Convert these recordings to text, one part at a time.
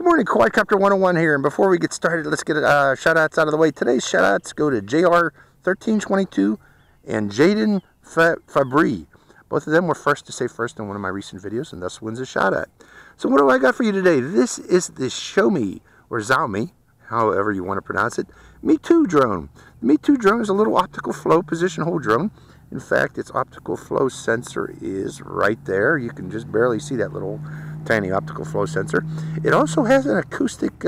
Good morning, Quadcopter 101 here, and before we get started, let's get shout-outs out of the way. Today's shout-outs go to JR1322 and Jaden Fabri. Both of them were first to say first in one of my recent videos, and thus wins a shout-out. So what do I got for you today? This is the Xiaomi, or Xiaomi, however you want to pronounce it, MITU drone. The MITU drone is a little optical flow position hole drone. In fact, its optical flow sensor is right there. You can just barely see that little tiny optical flow sensor. It also has an acoustic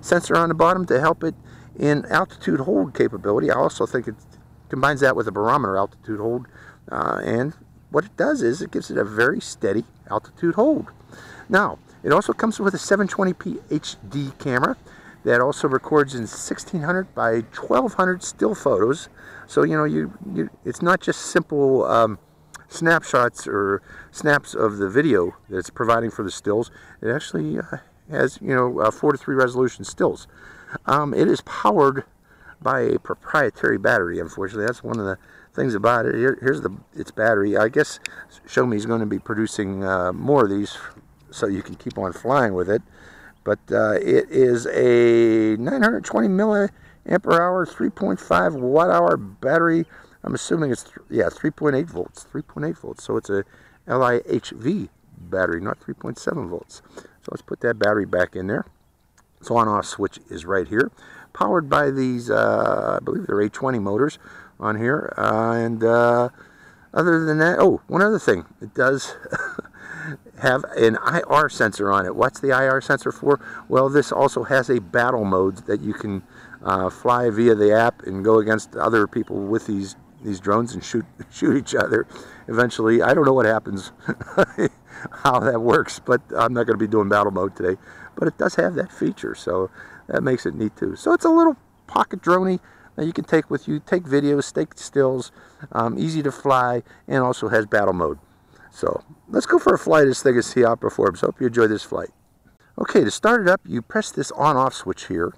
sensor on the bottom to help it in altitude hold capability. I also think it combines that with a barometer altitude hold. And what it does is it gives it a very steady altitude hold. Now, it also comes with a 720p HD camera that also records in 1600 by 1200 still photos. So, you know, it's not just simple snapshots or snaps of the video that it's providing for the stills. It actually has, you know, 4:3 resolution stills. It is powered by a proprietary battery, unfortunately. That's one of the things about it. Here's its battery. I guess Xiaomi's going to be producing more of these so you can keep on flying with it. But it is a 920 milliamp hour, 3.5 watt hour battery. I'm assuming it's, 3.8 volts. So it's a LiHV battery, not 3.7 volts. So let's put that battery back in there. Its on-off switch is right here. Powered by these, I believe they're 820 motors on here. Other than that, oh, one other thing. It does have an IR sensor on it. What's the IR sensor for? Well, this also has a battle mode that you can fly via the app and go against other people with these drones and shoot each other. Eventually, I don't know what happens, how that works, but I'm not going to be doing battle mode today. But it does have that feature, so that makes it neat too. So it's a little pocket droney that you can take with you, take videos, take stills, easy to fly, and also has battle mode. So let's go for a flight as thing and see how it performs. Hope you enjoy this flight. Okay, to start it up, you press this on-off switch here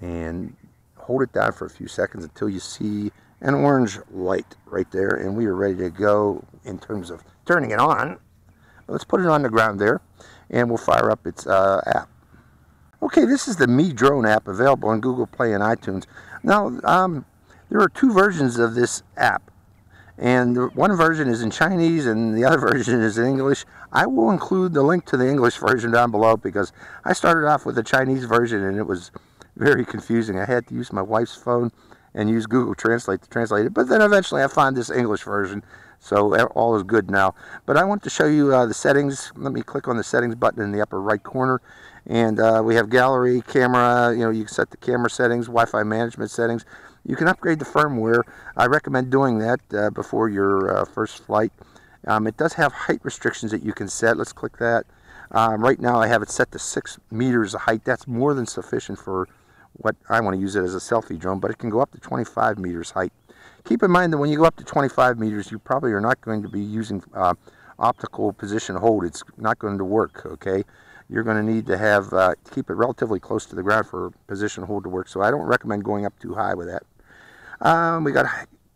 and hold it down for a few seconds until you see an orange light right there, and we are ready to go in terms of turning it on. Let's put it on the ground there, and we'll fire up its app. Okay, this is the MiDrone app available on Google Play and iTunes. Now, there are two versions of this app. And one version is in Chinese and the other version is in English. I will include the link to the English version down below because I started off with the Chinese version and it was very confusing. I had to use my wife's phone and use Google Translate to translate it. But then eventually I found this English version, so all is good now. But I want to show you the settings. Let me click on the settings button in the upper right corner. And we have gallery, camera, you know, you can set the camera settings, Wi-Fi management settings. You can upgrade the firmware. I recommend doing that before your first flight. It does have height restrictions that you can set. Let's click that. Right now I have it set to 6 meters of height. That's more than sufficient for what I want to use it as a selfie drone, but it can go up to 25 meters height. Keep in mind that when you go up to 25 meters, you probably are not going to be using optical position hold. It's not going to work, okay? You're going to need to have keep it relatively close to the ground for position hold to work, so I don't recommend going up too high with that. We got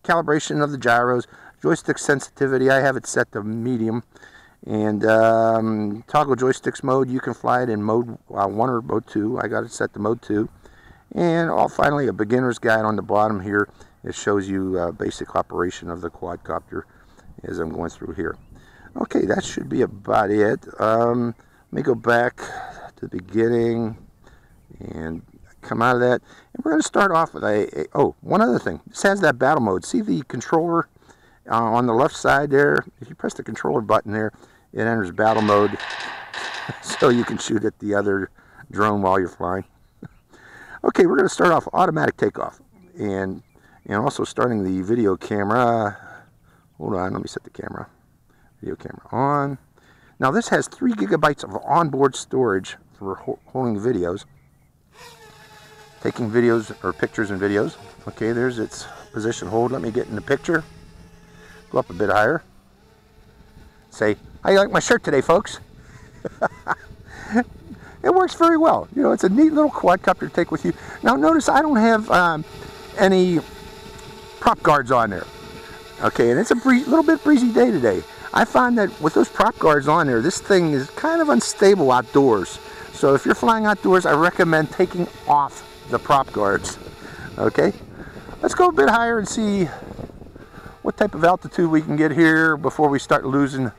calibration of the gyros, joystick sensitivity. I have it set to medium, and toggle joysticks mode. You can fly it in mode 1 or mode 2. I got it set to mode 2. And finally, a beginner's guide on the bottom here. It shows you basic operation of the quadcopter as I'm going through here. Okay, that should be about it. Let me go back to the beginning and come out of that. And we're going to start off with one other thing. This has that battle mode. See the controller on the left side there? If you press the controller button there, it enters battle mode so you can shoot at the other drone while you're flying. Okay, we're going to start off automatic takeoff and also starting the video camera. Hold on, let me set the camera. Video camera on. Now this has 3 gigabytes of onboard storage for holding videos, taking videos or pictures and videos. Okay, there's its position hold. Let me get in the picture. Go up a bit higher. Say, "How you like my shirt today, folks?" It works very well. You know, it's a neat little quadcopter to take with you. Now notice I don't have any prop guards on there. Okay, and it's a little bit breezy day today. I find that with those prop guards on there, this thing is kind of unstable outdoors. So if you're flying outdoors, I recommend taking off the prop guards. Okay, let's go a bit higher and see what type of altitude we can get here before we start losing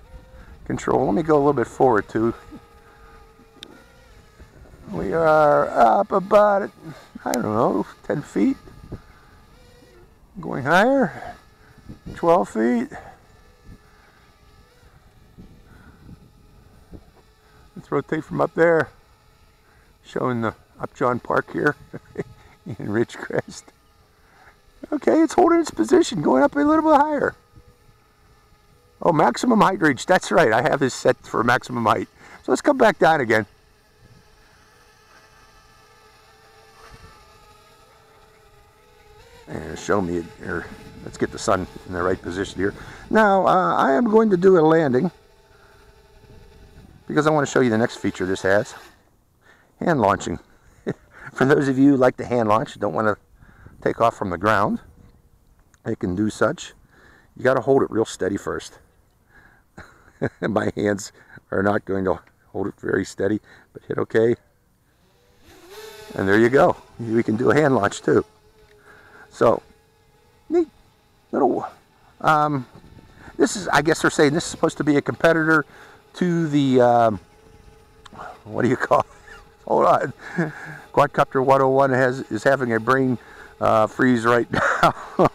control. Let me go a little bit forward too. We are up about, I don't know, 10 feet. Going higher, 12 feet. Let's rotate from up there, showing the Upjohn Park here in Ridgecrest. Okay, it's holding its position, going up a little bit higher. Oh, maximum height reach, that's right, I have this set for maximum height. So let's come back down again. And show me, or let's get the sun in the right position here. Now, I am going to do a landing, because I want to show you the next feature this has. Hand launching. For those of you who like to hand launch, don't want to take off from the ground, it can do such. You got to hold it real steady first. My hands are not going to hold it very steady, but hit OK. And there you go. We can do a hand launch too. So, neat little, this is, I guess they're saying this is supposed to be a competitor to the, what do you call it? Hold on. Quadcopter 101 is having a brain freeze right now.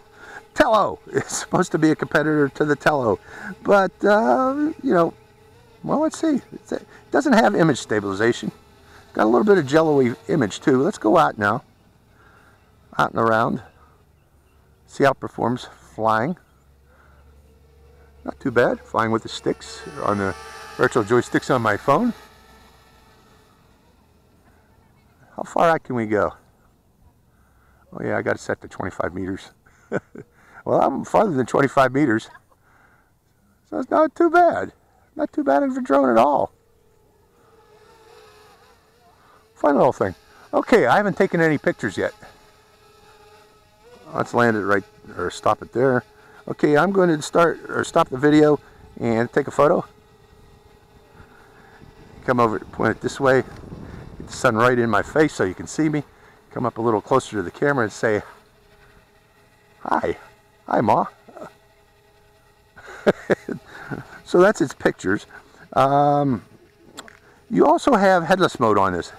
Tello is supposed to be a competitor to the Tello. But, you know, well, let's see. It doesn't have image stabilization. Got a little bit of jello-y image, too. Let's go out now. Out and around. See how it performs flying. Not too bad. Flying with the sticks on the virtual joysticks on my phone. How far out can we go? Oh yeah, I got it set to 25 meters. Well, I'm farther than 25 meters. So it's not too bad. Not too bad of a drone at all. Fun little thing. Okay, I haven't taken any pictures yet. Let's land it right, or stop it there. Okay, I'm going to start, or stop the video and take a photo. Come over, point it this way. Get the sun right in my face so you can see me. Come up a little closer to the camera and say, hi. Hi, Ma. So that's its pictures. You also have headless mode on this.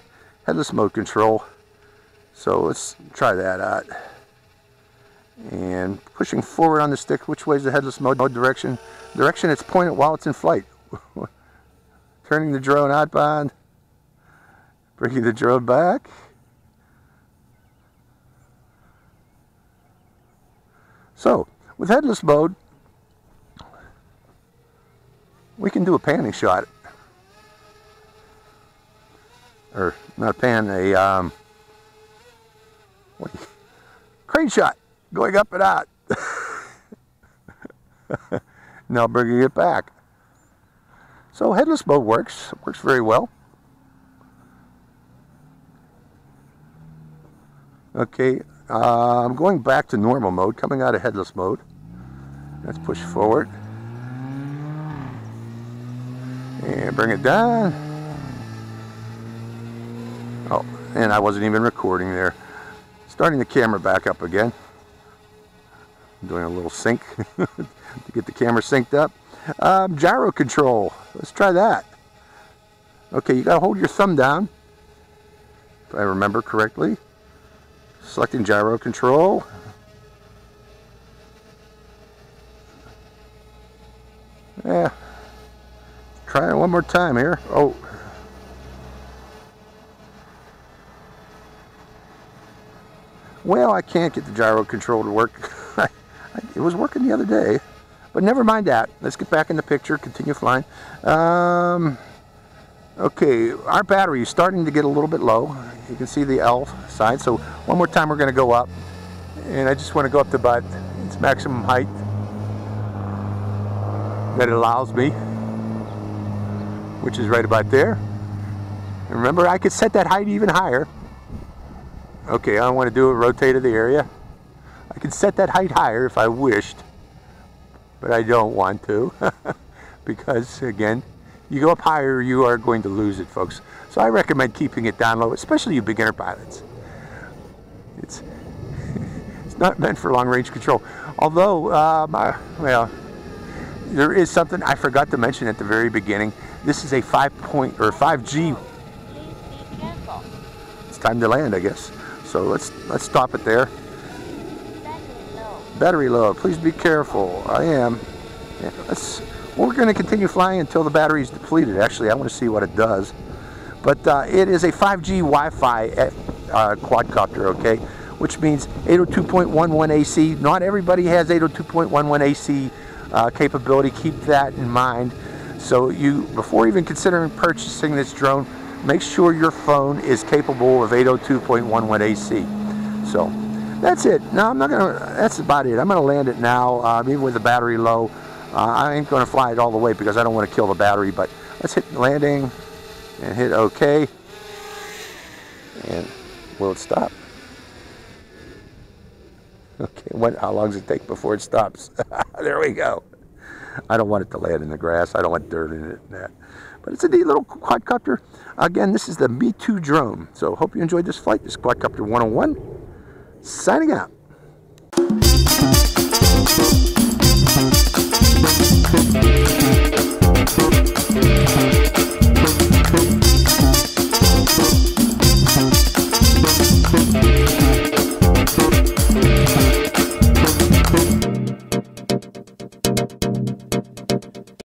Headless mode control. So let's try that out. And pushing forward on the stick, which way is the headless mode direction? Direction it's pointed while it's in flight. Turning the drone outbound, bringing the drone back. So, with headless mode, we can do a panning shot. Or, not a pan, a, what do you, crane shot. Going up and out. Now bringing it back. So headless mode works. Works very well. Okay, I'm going back to normal mode, coming out of headless mode. Let's push forward. And bring it down. Oh, and I wasn't even recording there. Starting the camera back up again. Doing a little sync to get the camera synced up. Gyro control. Let's try that. Okay, you gotta hold your thumb down, if I remember correctly. Selecting gyro control. Yeah. Try it one more time here. Oh. Well, I can't get the gyro control to work. It was working the other day, but never mind that. Let's get back in the picture, continue flying. Okay, our battery is starting to get a little bit low. You can see the L side, so one more time we're going to go up. And I just want to go up to about its maximum height that it allows me, which is right about there. And remember, I could set that height even higher. Okay, I want to do a rotate of the area. I could set that height higher if I wished, but I don't want to because, again, You go up higher, you are going to lose it, folks. So I recommend keeping it down low, especially you beginner pilots. It's not meant for long-range control. Although, well, there is something I forgot to mention at the very beginning. This is a 5G. It's time to land, I guess. So let's stop it there. Battery low. Please be careful. I am. Yeah, we're going to continue flying until the battery is depleted. Actually, I want to see what it does. But it is a 5G Wi-Fi quadcopter, okay? Which means 802.11ac. Not everybody has 802.11ac capability. Keep that in mind. So before even considering purchasing this drone, make sure your phone is capable of 802.11ac. So that's it. No, I'm not going to, that's about it. I'm going to land it now, even with the battery low. I ain't going to fly it all the way because I don't want to kill the battery, but let's hit landing and hit OK. And will it stop? Okay, how long does it take before it stops? There we go. I don't want it to land in the grass. I don't want dirt in it and that. But it's a neat little quadcopter. Again, this is the MITU drone. So hope you enjoyed this flight. This is Quadcopter 101, signing out.